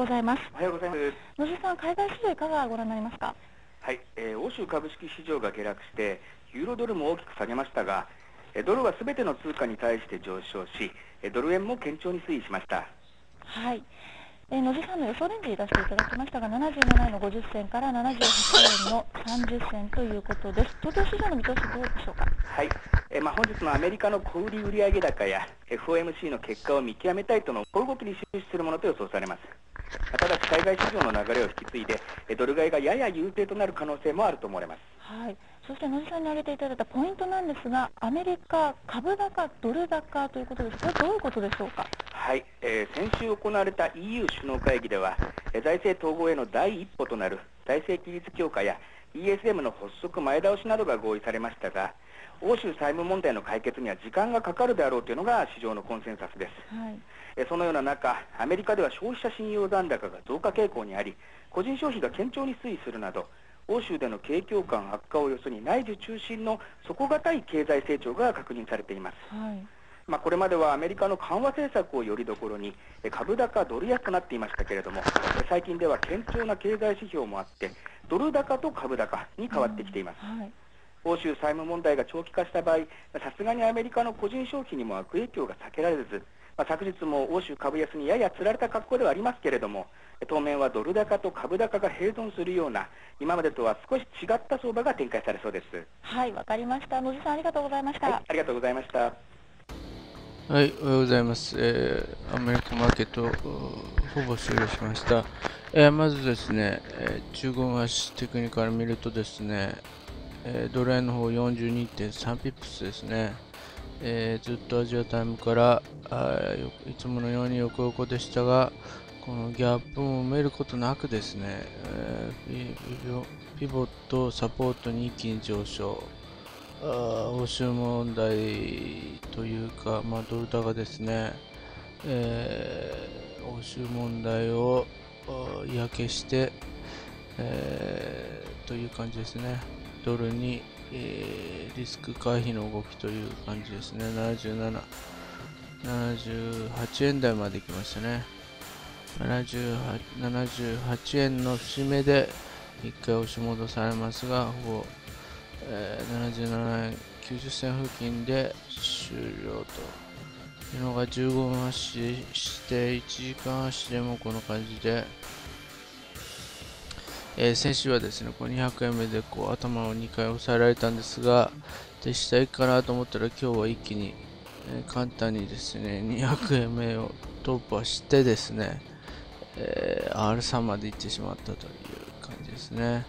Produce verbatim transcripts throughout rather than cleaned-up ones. おはようございます。おはようございます。野津さん、海外市場いかがご覧になりますか？はい、えー、欧州株式市場が下落してユーロドルも大きく下げましたが、ドルはすべての通貨に対して上昇し、ドル円も堅調に推移しました。はい、えー、野津さんの予想レンジ出していただきましたが、ななじゅうななえんのごじゅっせんからななじゅうはちえんのさんじゅっせんということです。東京市場の見通しどうでしょうか？はい、えー、まあ本日のアメリカの小売売上高や エフオーエムシー の結果を見極めたいとの動きに終始するものと予想されます。ただし海外市場の流れを引き継いでドル買いがやや優勢となる可能性もあると思われます。はい、そして野津さんに挙げていただいたポイントなんですが、アメリカ株高ドル高ということです。これどういうことでしょうか？はい、えー、先週行われた イーユー 首脳会議では、財政統合への第一歩となる財政規律強化や イーエスエム の発足前倒しなどが合意されましたが、欧州債務問題の解決には時間がかかるであろうというのが市場のコンセンサスです。はい、そのような中、アメリカでは消費者信用残高が増加傾向にあり、個人消費が堅調に推移するなど、欧州での景況感悪化をよそに内需中心の底堅い経済成長が確認されています。はい、まあこれまではアメリカの緩和政策をよりどころに株高ドル安となっていましたけれども、最近では堅調な経済指標もあってドル高と株高に変わってきています。はい、欧州債務問題が長期化した場合、さすがにアメリカの個人消費にも悪影響が避けられず、まあ、昨日も欧州株安にややつられた格好ではありますけれども、当面はドル高と株高が併存するような、今までとは少し違った相場が展開されそうです。はい、わかりました。野津さん、ありがとうございました。はい、ありがとうございました。はい、おはようございます。えー、アメリカマーケットほぼ終了しました。えー、まずですね、えー、中国足テクニカル見るとですね、えー、ドル円の方 よんじゅうにてんさんピップスですね。えー、ずっとアジアタイムからいつものように横横でしたが、このギャップを埋めることなくですね、えー、ピボットサポートに一気に上昇。あ、欧州問題というか、まあ、ドル高ですね、えー、欧州問題を嫌気して、えー、という感じですね。ドルにえー、リスク回避の動きという感じですね。ななじゅうなな、ななじゅうはちえん台まで来ましたね。ななじゅうはちえんの節目でいっかい押し戻されますが、ほぼ、えー、ななじゅうななえんきゅうじゅっせん付近で終了というのがじゅうごふん足していちじかん足でもこの感じで。えー、先週はですね、こうにひゃくえんめでこう頭をにかい押さえられたんですが、で下行くかなと思ったら、今日は一気に、えー、簡単にですねにひゃくえんめを突破してですね、えー、アールスリー まで行ってしまったという感じですね。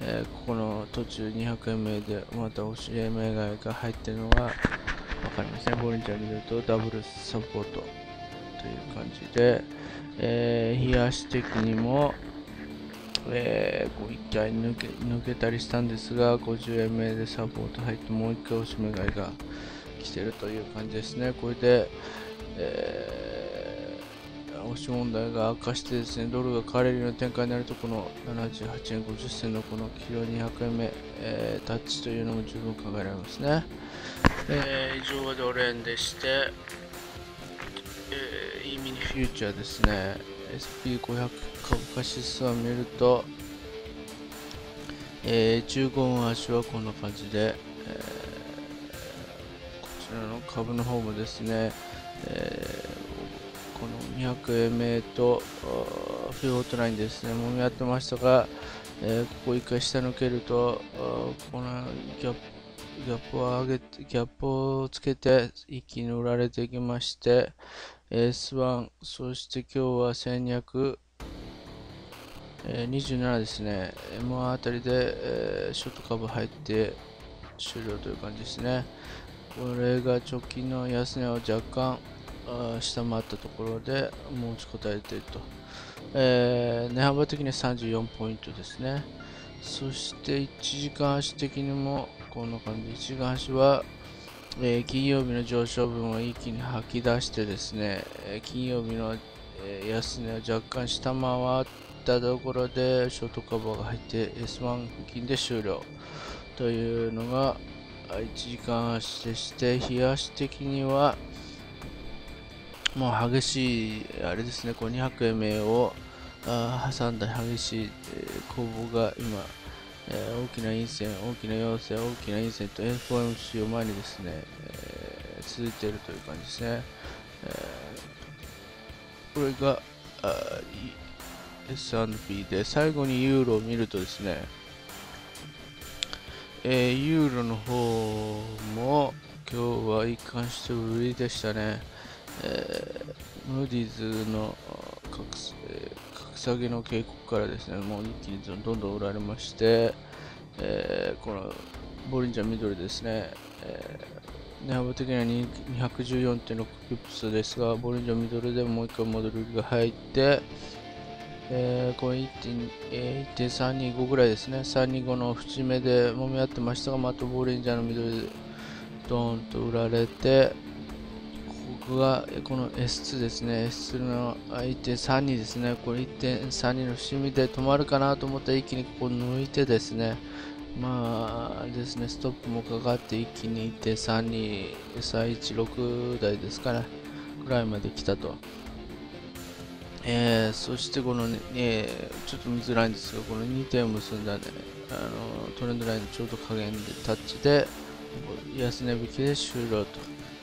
えー、ここの途中にひゃくえんめでまた押し目買いが入っているのが分かりますね。ボリンジャーに見るとダブルサポートという感じで、えー、冷やし的にもえー、こういっかい抜け、抜けたりしたんですが、ごじゅうえんめでサポート入ってもういっかい押し目買いが来てるという感じですね。これで、えー、押し問題が悪化してですね、ドルが買われるような展開になると、このななじゅうはちえんごじゅっせんのこのキロにひゃくえんめ、えー、タッチというのも十分考えられますね。えー、以上がドル円でして、えー、イーミニフューチャーですね。エスピーごひゃく株価指数を見ると、えー、じゅうごふん足はこんな感じで、えー、こちらの株の方もですね、えー、このにひゃくえんめとフィボットラインですね、もみ合ってましたが、えー、ここいっかい下抜けると、このギャップ、ギャップを上げて、ギャップをつけて一気に売られてきまして、エスワン、そして今日はせんにひゃく、にじゅうななですね、エムワン あたりで、えー、ショート株入って終了という感じですね。これが直近の安値を若干下回ったところで持ちこたえていると、えー、値幅的にはさんじゅうよんポイントですね。そしていちじかん足的にもこんな感じ、いちじかん足は、えー、金曜日の上昇分を一気に吐き出してですね、金曜日の安値を若干下回ったところでショートカバーが入って エスワン 付近で終了というのがいちじかん足でして、日足的にはもう激しいあれですね、こうにひゃくえんめいを挟んだ激しい攻防が今、えー、大きな陰線、大きな陽線、大きな陰線と エフオーエムシー を前にですね、えー、続いているという感じですね。えー、これが エスアンドピー で、最後にユーロを見るとですね、えー、ユーロの方も今日は一貫して売りでしたね。えー、ムーディーズの格下げの警告からですね、もう一気にどんどん売られまして、えー、このボリンジャー緑ですね、値幅的には にひゃくじゅうよんてんろくピップスですが、ボリンジャー緑でもう一回戻りが入って、えー、これ いってんさんにご ぐらいですね、さんにごの節目で揉み合ってましたが、またボリンジャーの緑でドーンと売られて、ここがこの エスツー ですね、エスツー の いってんさんに ですね、これ いってんさんに の節目で止まるかなと思ったら一気にここ抜いてですね、まあですね、ストップもかかって一気に いってんさんに、さんびゃくじゅうろく 台ですかね、ぐらいまで来たと。えー、そしてこのね、えー、ちょっと見づらいんですが、このにてんを結んだね、あのトレンドラインのちょうど下限でタッチで、安値引きで終了と。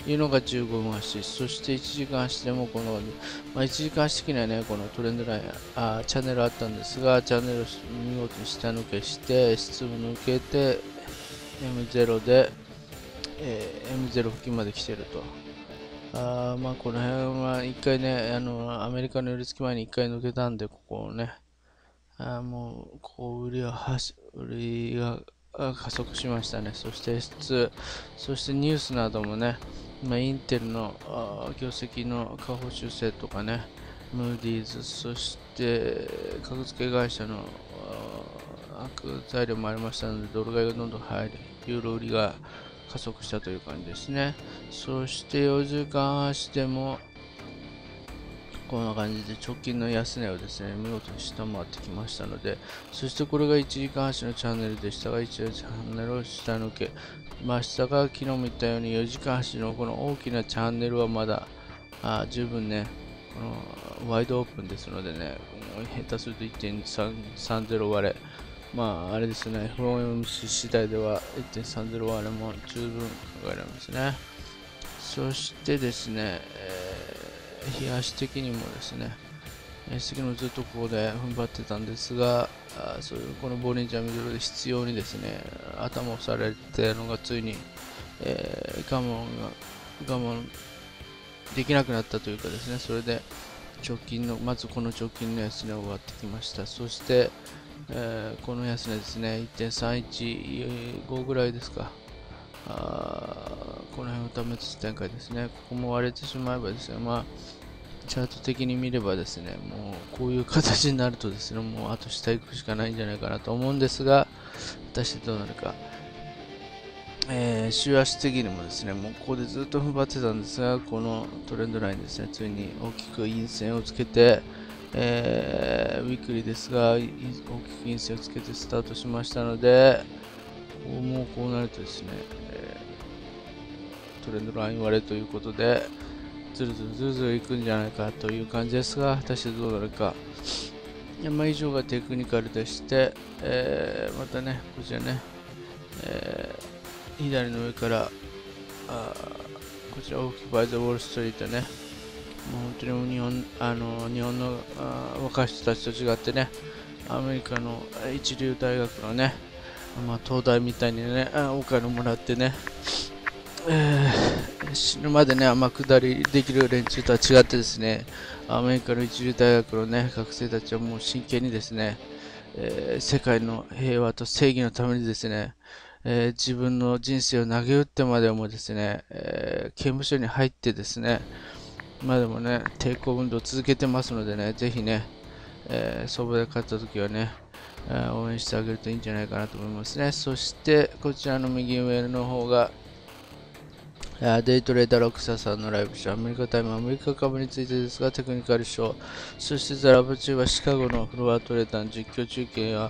いうのがじゅうごふん足、そしていちじかん足でもこの、まあ、いちじかん足的にはね、このトレンドライン、あチャンネルあったんですが、チャンネルを見事に下抜けして、S も抜けて、エムゼロ で、えー、エムゼロ 付近まで来てると。あまあ、この辺は一回ね、あの、アメリカの寄り付き前に一回抜けたんで、ここをね、あもう、こう、売りは、売りが加速しましたね。そして エスツー、そしてニュースなどもね、まあ、インテルの業績の下方修正とかね、ムーディーズ、そして格付け会社の悪材料もありましたので、ドル買いがどんどん入り、ユーロ売りが加速したという感じですね。そしてよじかん足でもこんな感じで直近の安値をですね、見事に下回ってきましたので、そしてこれがいちじかん足のチャンネルでしたが、いちじかん足のチャンネルを下抜けましたが、昨日も言ったようによじかん足のこの大きなチャンネルはまだあ十分ね、このワイドオープンですのでね、下手すると いってんさんぜろ 割れ、まああれですね、エフオーエムシー 次第では いってんさんぜろ 割れも十分考えられますね。そしてですね、えー日足的にもですね、日足もずっとここで踏ん張ってたんですが、あそういうこのボリンジャーミドルで必要にですね、頭を押されてのがついに、えー、我慢が我慢できなくなったというかですね、それで直近のまずこの直近の安値を終わってきました。そして、えー、この安値ですね、いってんさんいちご ぐらいですか。あこの辺を試す展開ですね、ここも割れてしまえばですね、まあ、チャート的に見ればですね、もうこういう形になるとですね、もうあと下行くしかないんじゃないかなと思うんですが、果たしてどうなるか、えー、週足的にもですね、もうここでずっと踏ん張ってたんですが、このトレンドラインですね、ついに大きく陰線をつけて、えー、ウィークリーですが、大きく陰線をつけてスタートしましたので、もうこうなるとですね、トレンドライン割れということで、ずるずるずるずるいくんじゃないかという感じですが、果たしてどうなるか。まあ、以上がテクニカルでして、えー、またね、こちらね、えー、左の上から、あこちら、オーキュパイザーウォールストリートね、もう本当にもう日本、あの日本のあ若い人たちと違ってね、アメリカの一流大学のね、まあ、東大みたいにね、お金もらってね、えー、死ぬまでね、天下りできる連中とは違ってですね、アメリカの一流大学のね、学生たちはもう真剣にですね、えー、世界の平和と正義のためにですね、えー、自分の人生を投げ打ってまでもですね、えー、刑務所に入ってですね、までもね、抵抗運動を続けてますのでね、ぜひね、えー、相場で勝った時はね、応援してあげるといいんじゃないかなと思いますね。そしてこちらの右上の方がデイトレーダーロックサーさんのライブ中、アメリカタイム、アメリカ株についてですが、テクニカルショー、そしてザラブ中はシカゴのフロアトレーダーの実況中継や、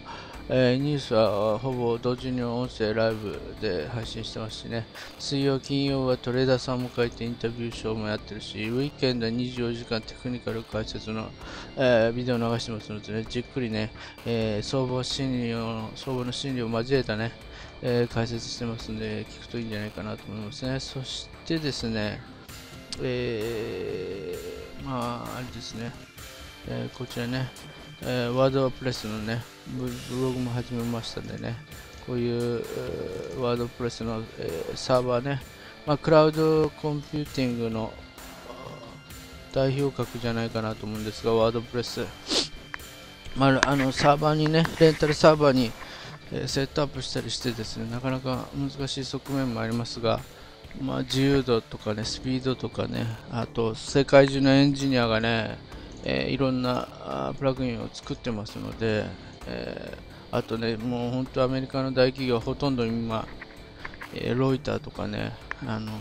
えー、ニュースはほぼ同時に音声ライブで配信してますしね、水曜、金曜はトレーダーさんも書いてインタビューショーもやってるし、ウィーケンドはにじゅうよじかんテクニカル解説の、えー、ビデオ流してますので、ね、じっくりね、えー、相場心理を、相場の心理を交えたね、えー、解説してますので、聞くといいんじゃないかなと思いますね。そしてですね、えー、まあ、あれですね、えー、こちらね、えー、ワードプレスのね、ブログも始めましたんでね、こういう、えー、ワードプレスの、えー、サーバーね、まあ、クラウドコンピューティングの代表格じゃないかなと思うんですが、ワードプレス、まあ、あのサーバーにね、レンタルサーバーに、えー、セットアップしたりしてですね、なかなか難しい側面もありますが、まあ、自由度とかね、スピードとかね、あと世界中のエンジニアがね、えー、いろんなプラグインを作ってますので、えー、あとね、もう本当アメリカの大企業はほとんど今、えー、ロイターとかね、あの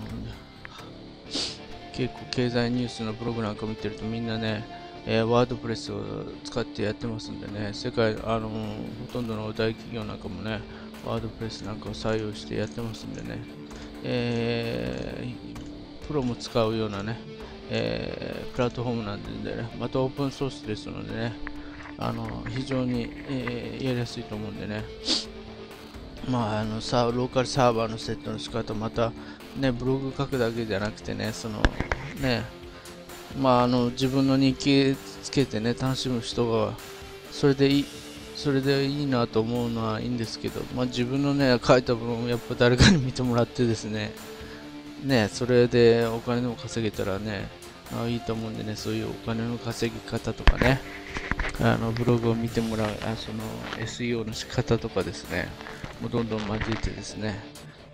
結構経済ニュースのブログなんか見てるとみんなね、えー、ワードプレスを使ってやってますんでね、世界、あのほとんどの大企業なんかもね、ワードプレスなんかを採用してやってますんでね、えー、プロも使うようなね、えー、プラットフォームなんでね、またオープンソースですのでね、あの非常に、えー、やりやすいと思うんでね、まあ、あのさローカルサーバーのセットの仕方、また、ね、ブログ書くだけじゃなくてね、そのね、まあ、あの自分の日記つけてね、楽しむ人がそれでいい、それでいいなと思うのはいいんですけど、まあ、自分のね、書いた分をやっぱ誰かに見てもらってですね、ね、それでお金でも稼げたらね、あ、いいと思うんでね、そういうお金の稼ぎ方とかね、あのブログを見てもらう、あ、その エスイーオー の仕方とかですね、もうどんどん交えてですね、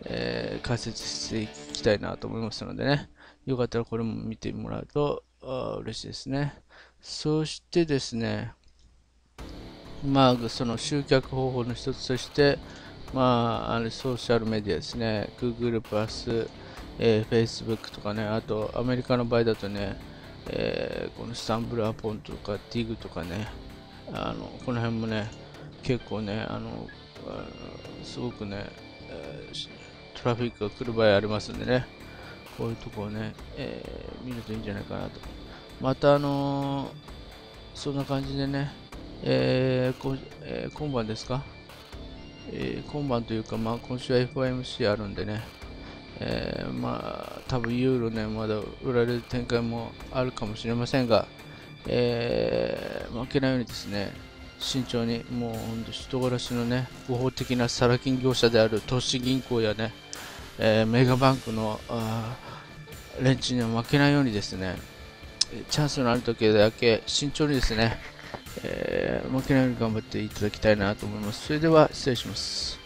えー、解説していきたいなと思いますのでね、よかったらこれも見てもらうと嬉しいですね。そしてですね、まあ、その集客方法の一つとして、まあ、あのソーシャルメディアですね、Google プラスえー、Facebook とかね、あとアメリカの場合だとね、えー、このスタンブルアポンとか ティーアイジー とかね、あのこの辺もね、結構ね、あのすごくね、えー、トラフィックが来る場合ありますんでね、こういうとこをね、えー、見るといいんじゃないかなと。また、あのー、そんな感じでね、えーこえー、今晩ですか、えー、今晩というか、まあ、今週は エフオーエムシー あるんでね、えー、まあ多分ユーロね、まだ売られる展開もあるかもしれませんが、えー、負けないようにですね、慎重に、もう本当人殺しのね、合法的なサラ金業者である投資銀行やね、えー、メガバンクの連中には負けないようにですね、チャンスのある時だけ慎重にですね、えー、負けないように頑張っていただきたいなと思います。それでは失礼します。